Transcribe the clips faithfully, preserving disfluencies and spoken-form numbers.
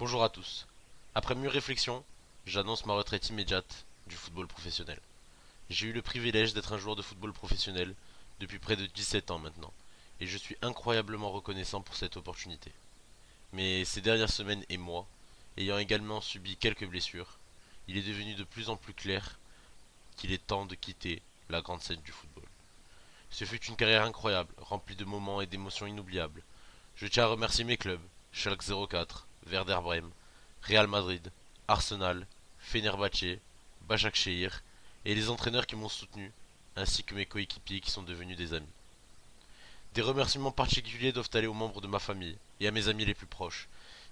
Bonjour à tous. Après mûre réflexion, j'annonce ma retraite immédiate du football professionnel. J'ai eu le privilège d'être un joueur de football professionnel depuis près de dix-sept ans maintenant, et je suis incroyablement reconnaissant pour cette opportunité. Mais ces dernières semaines et mois, ayant également subi quelques blessures, il est devenu de plus en plus clair qu'il est temps de quitter la grande scène du football. Ce fut une carrière incroyable, remplie de moments et d'émotions inoubliables. Je tiens à remercier mes clubs, Schalke zéro quatre, Werder Bremen, Real Madrid, Arsenal, Fenerbahçe, Başakşehir et les entraîneurs qui m'ont soutenu, ainsi que mes coéquipiers qui sont devenus des amis. Des remerciements particuliers doivent aller aux membres de ma famille et à mes amis les plus proches.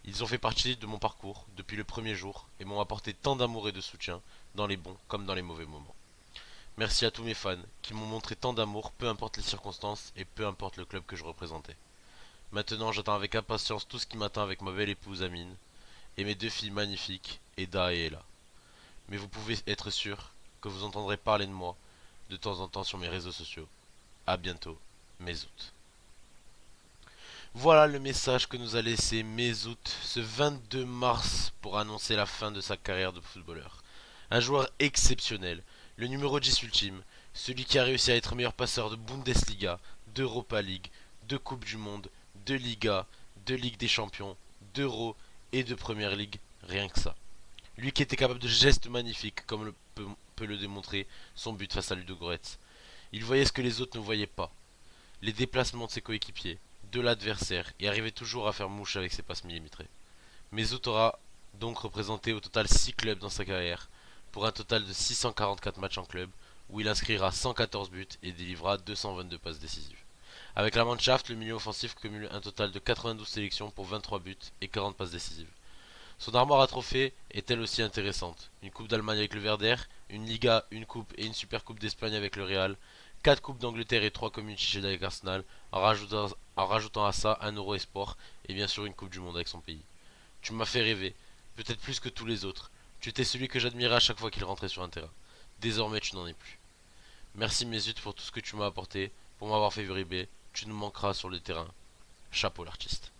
Ils ont fait partie de mon parcours depuis le premier jour et m'ont apporté tant d'amour et de soutien, dans les bons comme dans les mauvais moments. Merci à tous mes fans qui m'ont montré tant d'amour, peu importe les circonstances et peu importe le club que je représentais. Maintenant, j'attends avec impatience tout ce qui m'attend avec ma belle épouse Amine et mes deux filles magnifiques, Eda et Ella. Mais vous pouvez être sûr que vous entendrez parler de moi de temps en temps sur mes réseaux sociaux. A bientôt, Mesut. Voilà le message que nous a laissé Mesut ce vingt-deux mars pour annoncer la fin de sa carrière de footballeur. Un joueur exceptionnel, le numéro dix ultime, celui qui a réussi à être meilleur passeur de Bundesliga, d'Europa League, de Coupe du Monde, de Liga, de Ligue des Champions, d'Euro et de Première Ligue, rien que ça. Lui qui était capable de gestes magnifiques, comme le peut, peut le démontrer son but face à Ludogoretz. Il voyait ce que les autres ne voyaient pas, les déplacements de ses coéquipiers, de l'adversaire, et arrivait toujours à faire mouche avec ses passes millimétrées. Mesut aura donc représenté au total six clubs dans sa carrière, pour un total de six cent quarante-quatre matchs en club, où il inscrira cent quatorze buts et délivra deux cent vingt-deux passes décisives. Avec la Mannschaft, le milieu offensif cumule un total de quatre-vingt-douze sélections pour vingt-trois buts et quarante passes décisives. Son armoire à trophées est elle aussi intéressante. Une coupe d'Allemagne avec le Werder, une Liga, une coupe et une super coupe d'Espagne avec le Real, quatre coupes d'Angleterre et trois Community Shield avec Arsenal, en rajoutant, en rajoutant à ça un Euro Espoir et bien sûr une Coupe du Monde avec son pays. Tu m'as fait rêver, peut-être plus que tous les autres. Tu étais celui que j'admirais à chaque fois qu'il rentrait sur un terrain. Désormais, tu n'en es plus. Merci Mesut pour tout ce que tu m'as apporté, pour m'avoir fait vibrer. Tu nous manqueras sur le terrain. Chapeau l'artiste.